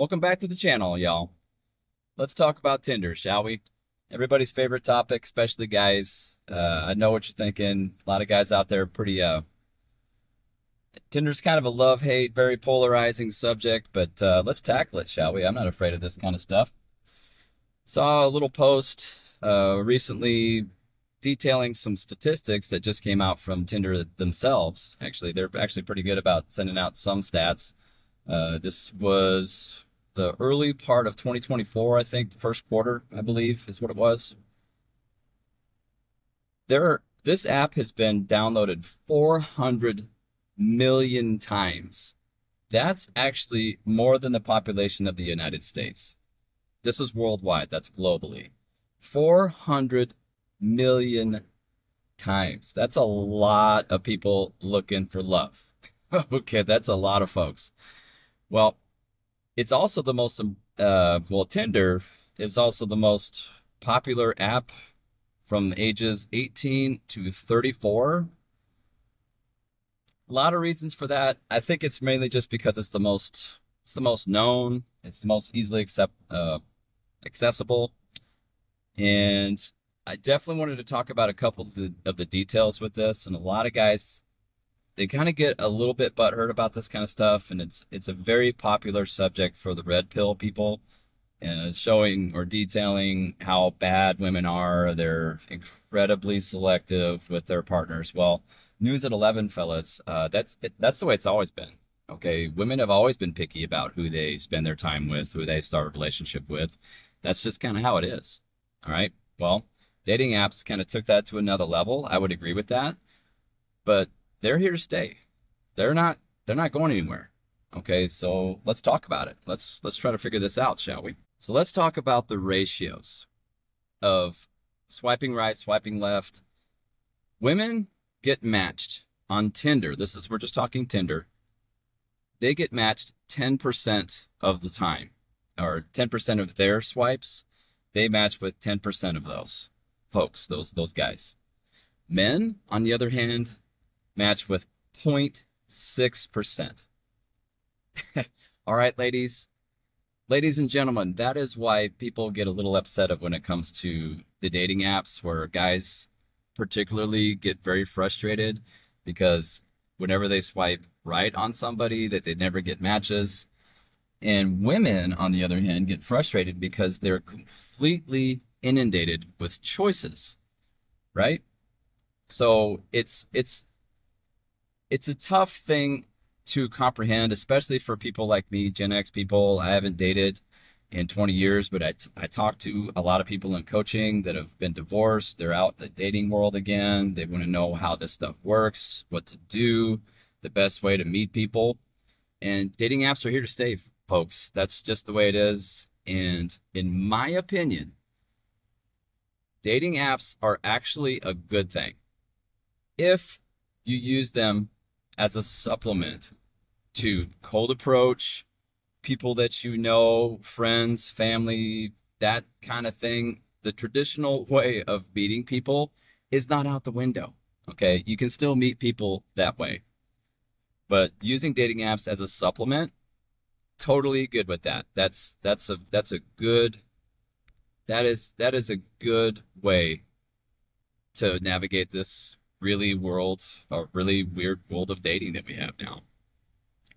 Welcome back to the channel, y'all. Let's talk about Tinder, shall we? Everybody's favorite topic, especially guys. I know what you're thinking. A lot of guys out there are pretty... Tinder's kind of a love-hate, very polarizing subject, but let's tackle it, shall we? I'm not afraid of this kind of stuff. Saw a little post recently detailing some statistics that just came out from Tinder themselves. Actually, they're actually pretty good about sending out some stats. This was the early part of 2024, I think, the first quarter, I believe, is what it was. This app has been downloaded 400 million times. That's actually more than the population of the United States. This is worldwide, that's globally. 400 million times. That's a lot of people looking for love. Okay, that's a lot of folks. Well, it's also the most, Tinder is also the most popular app from ages 18 to 34. A lot of reasons for that. I think it's mainly just because it's the most known, it's the most easily accessible. And I definitely wanted to talk about a couple of the details with this. And a lot of guys, they kind of get a little bit butthurt about this kind of stuff. And it's a very popular subject for the red pill people, and showing or detailing how bad women are. They're incredibly selective with their partners. Well, news at 11, fellas, that's the way it's always been, okay? Women have always been picky about who they spend their time with, who they start a relationship with. That's just kind of how it is, all right? Well, dating apps kind of took that to another level. I would agree with that, but they're here to stay. They're not going anywhere, okay? So let's talk about it. Let's try to figure this out, shall we? So let's talk about the ratios of swiping right, swiping left. Women get matched on Tinder. We're just talking Tinder. They get matched 10% of the time, or 10% of their swipes. They match with 10% of those folks, those guys. Men, on the other hand, match with 0.6%. All right, ladies. Ladies and gentlemen, that is why people get a little upset when it comes to the dating apps, where guys particularly get very frustrated, because whenever they swipe right on somebody, that they never get matches. And women, on the other hand, get frustrated because they're completely inundated with choices, right? So it's a tough thing to comprehend, especially for people like me, Gen X people. I haven't dated in 20 years, but I talk to a lot of people in coaching that have been divorced. They're out in the dating world again. They want to know how this stuff works, what to do, the best way to meet people. And dating apps are here to stay, folks. That's just the way it is. And in my opinion, dating apps are actually a good thing if you use them as a supplement to cold approach, people that you know, friends, family, that kind of thing. The traditional way of meeting people is not out the window, okay? You can still meet people that way. But using dating apps as a supplement, totally good with that. That is a good way to navigate this really weird world of dating that we have now.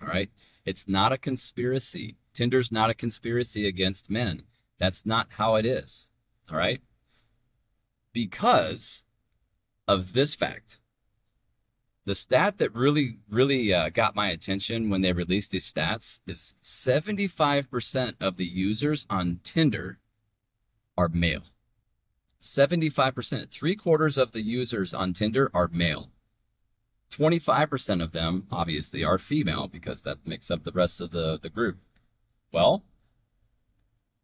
All right? It's not a conspiracy. Tinder's not a conspiracy against men. That's not how it is, all right? Because of this fact, the stat that really got my attention when they released these stats is 75% of the users on Tinder are male. 75%, 3/4 of the users on Tinder are male. 25% of them, obviously, are female, because that makes up the rest of the group. Well,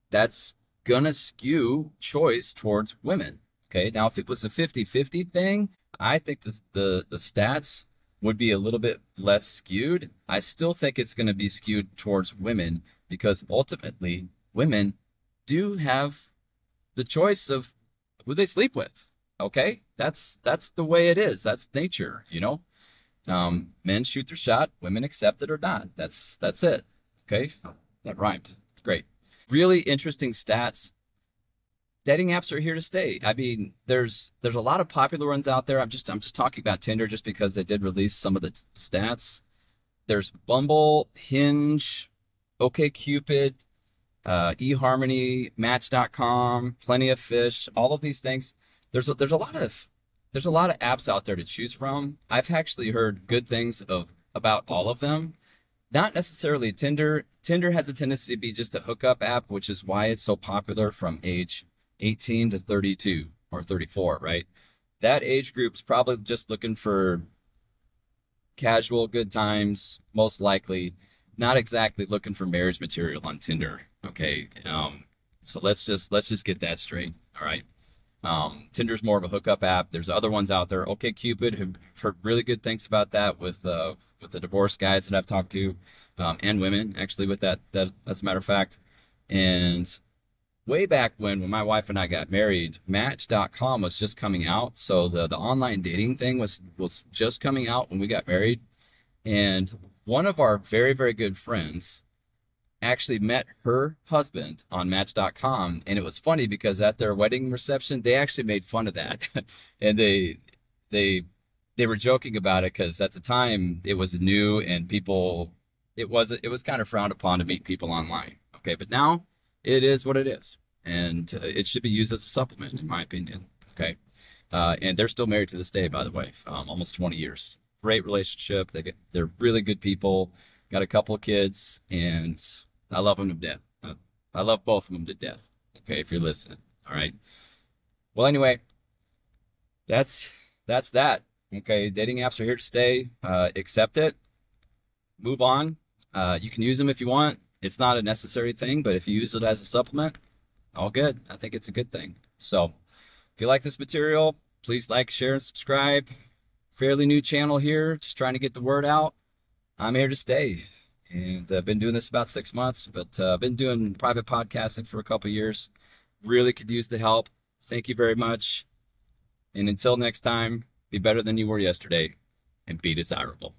that's going to skew choice towards women. Okay, now if it was a 50-50 thing, I think the stats would be a little bit less skewed. I still think it's going to be skewed towards women, because ultimately, women do have the choice of who they sleep with. Okay, that's the way it is. That's nature, you know? Men shoot their shot, women accept it or not. That's it. Okay, that rhymed. Great. Really interesting stats. Dating apps are here to stay. I mean, there's a lot of popular ones out there. I'm just talking about Tinder just because they did release some of the stats. There's Bumble, Hinge, OkCupid, eHarmony, match.com, Plenty of Fish, all of these things. There's a lot of apps out there to choose from. I've actually heard good things about all of them. Not necessarily Tinder. Tinder has a tendency to be just a hookup app, which is why it's so popular from age 18 to 32 or 34, right? That age group's probably just looking for casual good times, most likely. Not exactly looking for marriage material on Tinder, okay? So let's just get that straight, all right? Tinder's more of a hookup app. There's other ones out there. OkCupid, who've heard really good things about that with the divorce guys that I've talked to, and women actually with that as a matter of fact. And way back when my wife and I got married, Match.com was just coming out. So the online dating thing was just coming out when we got married. And one of our very, very good friends actually met her husband on Match.com, and it was funny because at their wedding reception they actually made fun of that, and they were joking about it because at the time it was new and it was kind of frowned upon to meet people online. Okay, but now it is what it is, and it should be used as a supplement in my opinion. Okay, and they're still married to this day, by the way, almost 20 years. Great relationship. They're really good people. Got a couple of kids, and I love them to death. I love both of them to death. Okay, if you're listening, all right. Well, anyway, that's that. Okay, dating apps are here to stay. Accept it. Move on. You can use them if you want. It's not a necessary thing, but if you use it as a supplement, all good. I think it's a good thing. So, if you like this material, please like, share, and subscribe. Fairly new channel here, just trying to get the word out. I'm here to stay, and I've been doing this about 6 months, but I've been doing private podcasting for a couple of years. Really could use the help. Thank you very much, and until next time, be better than you were yesterday, and be desirable.